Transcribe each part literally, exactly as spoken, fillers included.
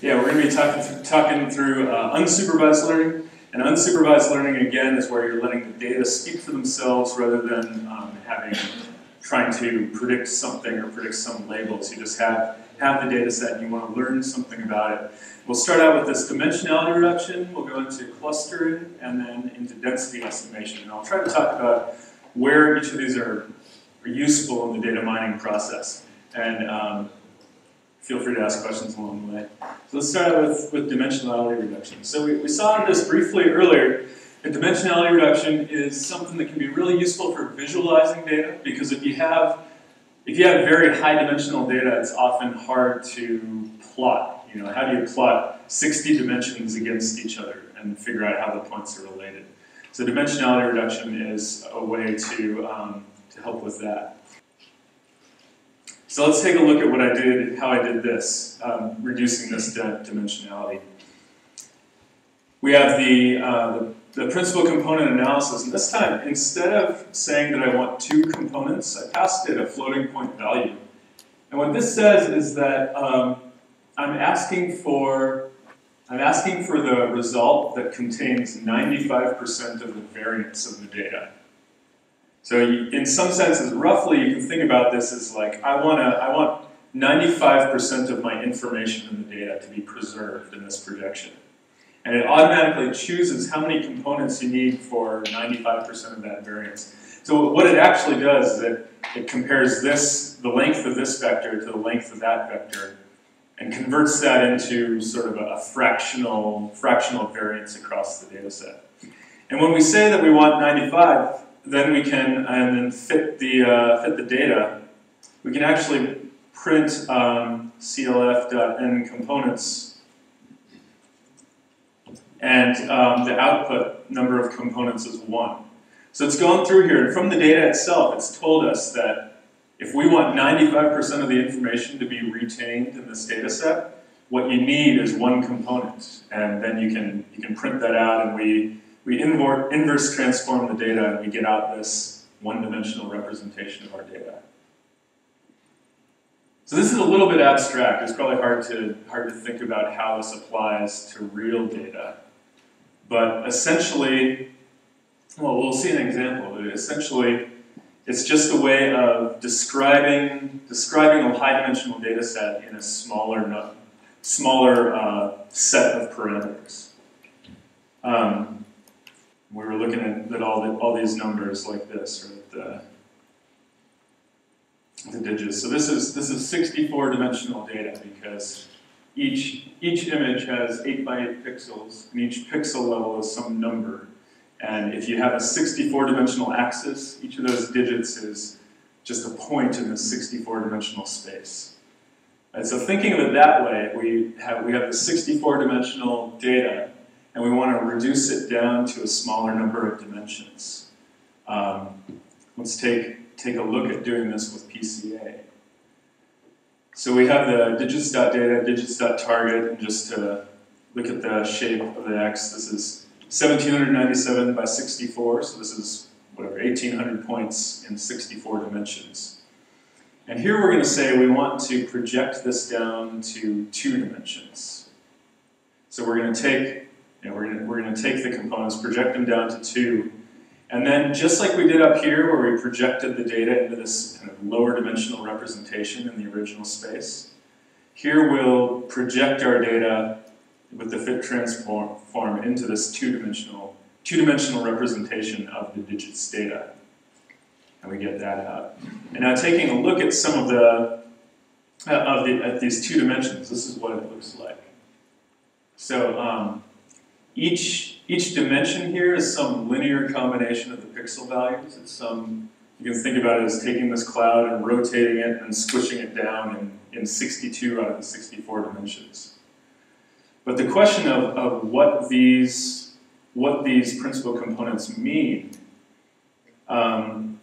Yeah, we're going to be talking, talking through uh, unsupervised learning. And unsupervised learning, again, is where you're letting the data speak for themselves rather than um, having trying to predict something or predict some labels. You just have, have the data set and you want to learn something about it. We'll start out with this dimensionality reduction. We'll go into clustering and then into density estimation. And I'll try to talk about where each of these are, are useful in the data mining process. And um, feel free to ask questions along the way. So let's start out with, with dimensionality reduction. So we, we saw this briefly earlier. And dimensionality reduction is something that can be really useful for visualizing data, because if you have if you have very high dimensional data, it's often hard to plot. You know, how do you plot sixty dimensions against each other and figure out how the points are related? So dimensionality reduction is a way to um, to help with that. So let's take a look at what I did, how I did this, um, reducing this dimensionality. We have the, uh, the The principal component analysis, and this time, instead of saying that I want two components, I passed it a floating point value. And what this says is that um, I'm asking for I'm asking for the result that contains ninety-five percent of the variance of the data. So, you, in some senses, roughly, you can think about this as like I want to I want ninety-five percent of my information in the data to be preserved in this projection. And it automatically chooses how many components you need for ninety-five percent of that variance. So what it actually does is it, it compares this, the length of this vector to the length of that vector, and converts that into sort of a fractional, fractional variance across the data set. And when we say that we want ninety-five, then we can and then fit the, uh, fit the data. We can actually print um, C L F dot N components. And um, the output number of components is one. So it's going through here, and from the data itself, it's told us that if we want ninety-five percent of the information to be retained in this data set, what you need is one component. And then you can, you can print that out, and we, we inverse transform the data, and we get out this one-dimensional representation of our data. So this is a little bit abstract. It's probably hard to, hard to think about how this applies to real data. But essentially, well, we'll see an example. But essentially, it's just a way of describing describing a high-dimensional data set in a smaller smaller uh, set of parameters. Um, we were looking at, at all the, all these numbers like this, right? The, the digits. So this is this is sixty-four dimensional data, because Each, each image has eight by eight pixels, and each pixel level is some number. And if you have a sixty-four dimensional axis, each of those digits is just a point in the sixty-four dimensional space. And so thinking of it that way, we have, we have the sixty-four dimensional data, and we want to reduce it down to a smaller number of dimensions. Um, let's take, take a look at doing this with P C A. So we have the digits.data, digits.target, and just to look at the shape of the X, this is one thousand seven hundred ninety-seven by sixty-four, so this is, whatever, eighteen hundred points in sixty-four dimensions. And here we're going to say we want to project this down to two dimensions. So we're going to take, you know, we're going to, we're going to take the components, project them down to two, and then, just like we did up here, where we projected the data into this kind of lower dimensional representation in the original space, here we'll project our data with the fit transform into this two-dimensional two-dimensional representation of the digits data, and we get that out. And now, taking a look at some of the uh, of the, at these two dimensions, this is what it looks like. So um, each. Each dimension here is some linear combination of the pixel values. It's some, you can think about it as taking this cloud and rotating it and squishing it down in, in sixty-two out of the sixty-four dimensions. But the question of, of what these what these principal components mean. Um,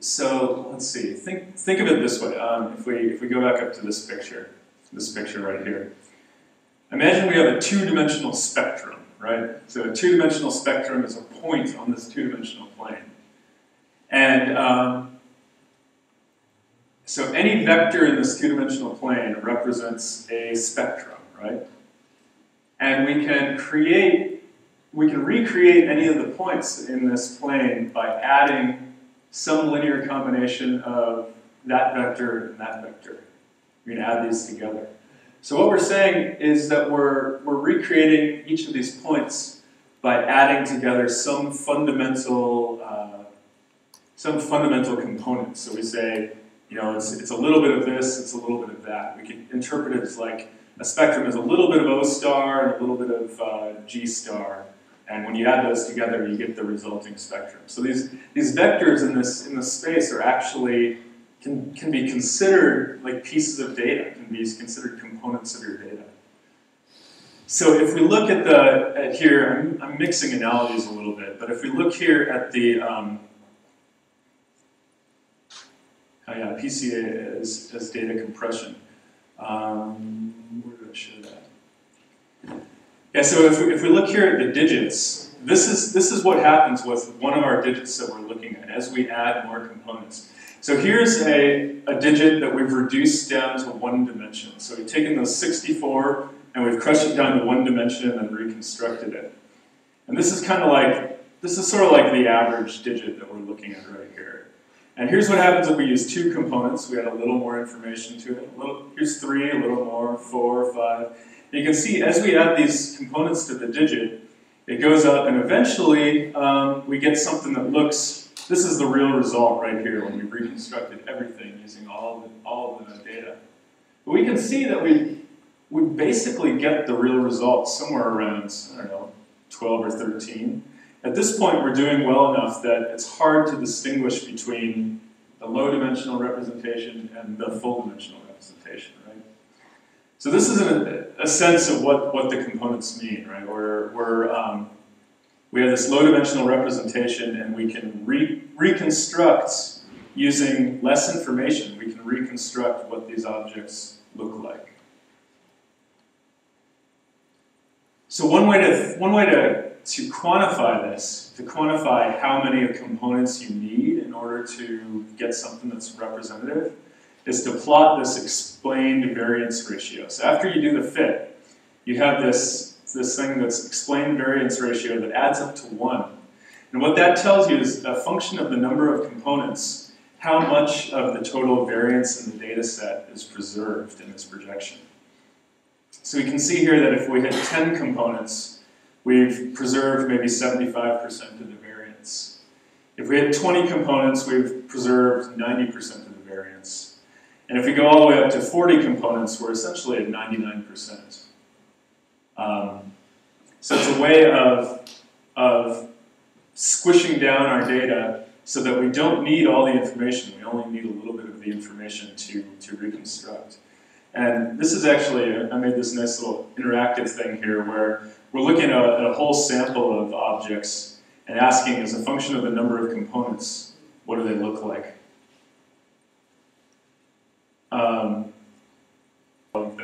so let's see. Think think of it this way. Um, if we if we go back up to this picture, this picture right here. Imagine we have a two-dimensional spectrum, right? So a two-dimensional spectrum is a point on this two-dimensional plane. And um, So any vector in this two-dimensional plane represents a spectrum, right? And we can create, we can recreate any of the points in this plane by adding some linear combination of that vector and that vector. We're going to add these together. So what we're saying is that we're, we're recreating each of these points by adding together some fundamental, uh, some fundamental components. So we say, you know, it's, it's a little bit of this, it's a little bit of that. We can interpret it as like a spectrum is a little bit of O star and a little bit of uh, G star. And when you add those together, you get the resulting spectrum. So these, these vectors in this, in this space are actually, can, can be considered like pieces of data, can be considered components of your data. So if we look at the, at here, I'm, I'm mixing analogies a little bit, but if we look here at the, um, oh yeah, P C A as, as data compression. Um, where did I show that? Yeah, so if we, if we look here at the digits, this is, this is what happens with one of our digits that we're looking at as we add more components. So here's a, a digit that we've reduced down to one dimension. So we've taken those sixty-four and we've crushed it down to one dimension and then reconstructed it. And this is kind of like, this is sort of like the average digit that we're looking at right here. And here's what happens if we use two components. We add a little more information to it. A little, here's three, a little more, four, five. And you can see as we add these components to the digit, it goes up and eventually um, we get something that looks, this is the real result right here when we've reconstructed everything using all of the, all of the data. But we can see that we, we basically get the real result somewhere around, I don't know, twelve or thirteen. At this point, we're doing well enough that it's hard to distinguish between the low-dimensional representation and the full-dimensional representation, right? So this is a, a sense of what, what the components mean, right? We're, we're, um, we have this low-dimensional representation, and we can re reconstruct using less information. We can reconstruct what these objects look like. So one way to, one way to to quantify this, to quantify how many components you need in order to get something that's representative, is to plot this explained variance ratio. So after you do the fit, you have this, this thing that's explained variance ratio that adds up to one. And what that tells you is a function of the number of components, how much of the total variance in the data set is preserved in this projection. So we can see here that if we had ten components, we've preserved maybe seventy-five percent of the variance. If we had twenty components, we've preserved ninety percent of the variance. And if we go all the way up to forty components, we're essentially at ninety-nine percent. Um, so it's a way of, of squishing down our data so that we don't need all the information. We only need a little bit of the information to, to reconstruct. And this is actually, I made this nice little interactive thing here where we're looking at a whole sample of objects and asking, as a function of the number of components, what do they look like? Um, but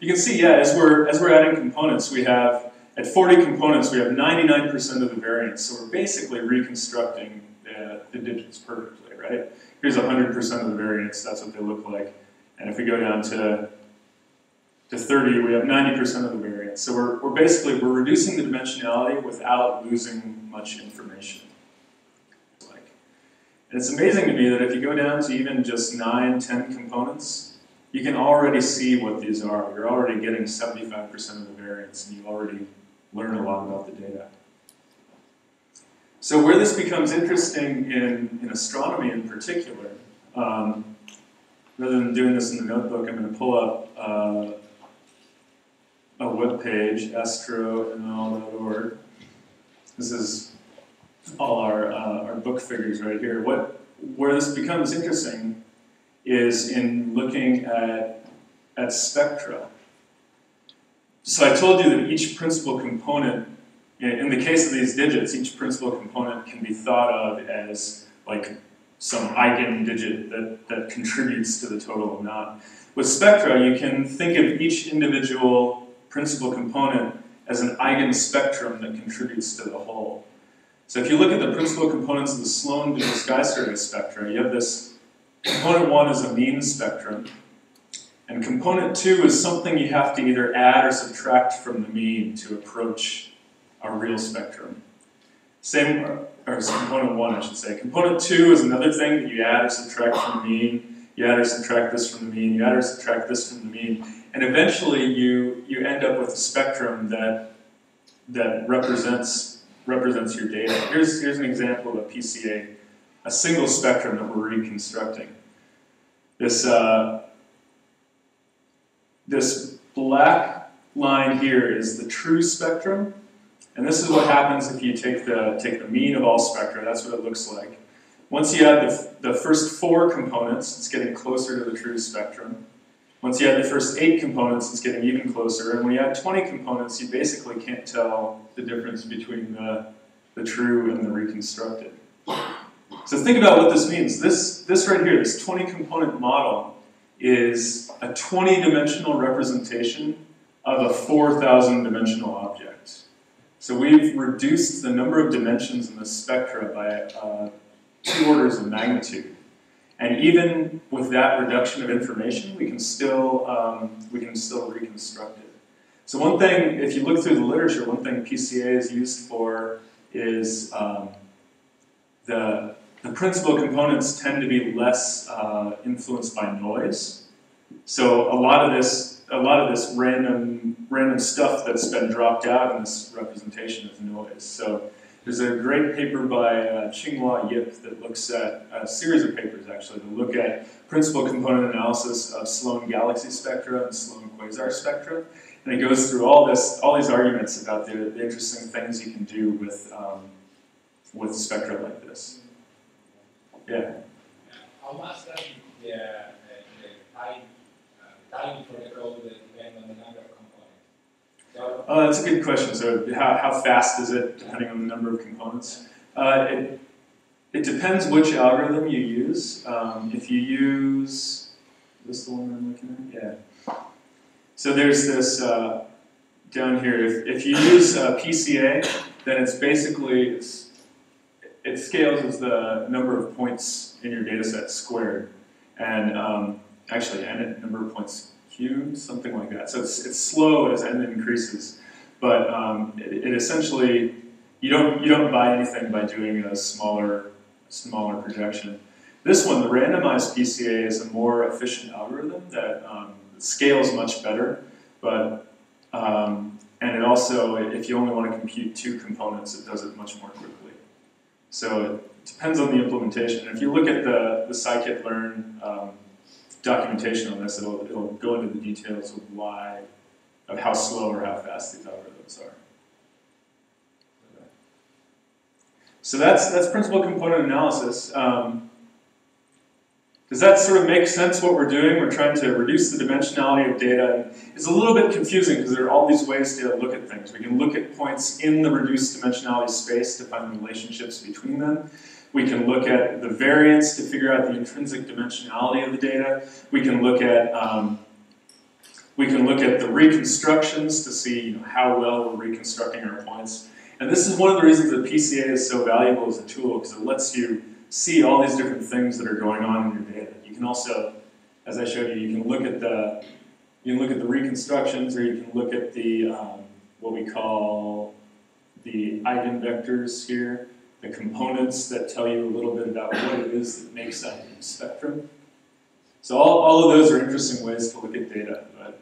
you can see, yeah, as we're, as we're adding components, we have, at forty components, we have ninety-nine percent of the variance. So we're basically reconstructing the, the digits perfectly, right? Here's one hundred percent of the variance. That's what they look like. And if we go down to to thirty, we have ninety percent of the variance. So we're, we're basically, we're reducing the dimensionality without losing much information. Like, and it's amazing to me that if you go down to even just nine, ten components, you can already see what these are. You're already getting seventy-five percent of the variance, and you already learn a lot about the data. So where this becomes interesting in, in astronomy in particular, um, rather than doing this in the notebook, I'm going to pull up uh, a webpage, astro m l dot org. This is all our, uh, our book figures right here. What, where this becomes interesting is in looking at, at spectra. So I told you that each principal component, in the case of these digits, each principal component can be thought of as like some eigen-digit that, that contributes to the total or not. With spectra, you can think of each individual principal component as an eigen-spectrum that contributes to the whole. So if you look at the principal components of the Sloan Digital Sky Survey spectra, you have this Component one is a mean spectrum, and component two is something you have to either add or subtract from the mean to approach a real spectrum. Same, or component one I should say. Component two is another thing that you add or subtract from the mean, you add or subtract this from the mean, you add or subtract this from the mean, and eventually you, you end up with a spectrum that, that represents, represents your data. Here's, here's an example of a P C A, a single spectrum that we're reconstructing. This, uh, this black line here is the true spectrum, and this is what happens if you take the, take the mean of all spectra. That's what it looks like. Once you add the, the first four components, it's getting closer to the true spectrum. Once you add the first eight components, it's getting even closer. And when you add twenty components, you basically can't tell the difference between the, the true and the reconstructed. So think about what this means. This, this right here, this twenty component model, is a twenty dimensional representation of a four thousand dimensional object. So we've reduced the number of dimensions in the spectra by uh, two orders of magnitude. And even with that reduction of information, we can still, um, we can still reconstruct it. So one thing, if you look through the literature, one thing P C A is used for is um, the... The principal components tend to be less uh, influenced by noise, so a lot of this, a lot of this random, random stuff that's been dropped out in this representation is noise. So there's a great paper by uh, Qinghua Yip that looks at a series of papers actually that look at principal component analysis of Sloan galaxy spectra and Sloan quasar spectra, and it goes through all this, all these arguments about the, the interesting things you can do with um, with spectra like this. Yeah. How much does the, uh, the time, uh, time for the code depend on the number of components? So uh, that's a good question. So how, how fast is it depending on the number of components? Uh, it, it depends which algorithm you use. Um, if you use, is this the one I'm looking at? Yeah. So there's this uh, down here. If, if you use uh, P C A, then it's basically, it's, it scales as the number of points in your data set squared, and um, actually n number of points cubed, something like that. So it's, it's slow as n increases, but um, it, it essentially, you don't you don't buy anything by doing a smaller smaller projection. This one, the randomized P C A, is a more efficient algorithm that um, scales much better, but um, and it also, if you only want to compute two components, it does it much more quickly. So it depends on the implementation. If you look at the, the scikit learn um, documentation on this, it'll, it'll go into the details of why, of how slow or how fast these algorithms are. Okay. So that's, that's principal component analysis. Um, does that sort of make sense what we're doing? We're trying to reduce the dimensionality of data. It's a little bit confusing because there are all these ways to look at things. We can look at points in the reduced dimensionality space to find relationships between them. We can look at the variance to figure out the intrinsic dimensionality of the data. We can look at um, we can look at the reconstructions to see, you know, how well we're reconstructing our points. And this is one of the reasons that P C A is so valuable as a tool, because it lets you see all these different things that are going on in your data. You can also, as I showed you, you can look at the, you can look at the reconstructions, or you can look at the um, what we call the eigenvectors here, the components that tell you a little bit about what it is that makes up the spectrum. So all, all of those are interesting ways to look at data. But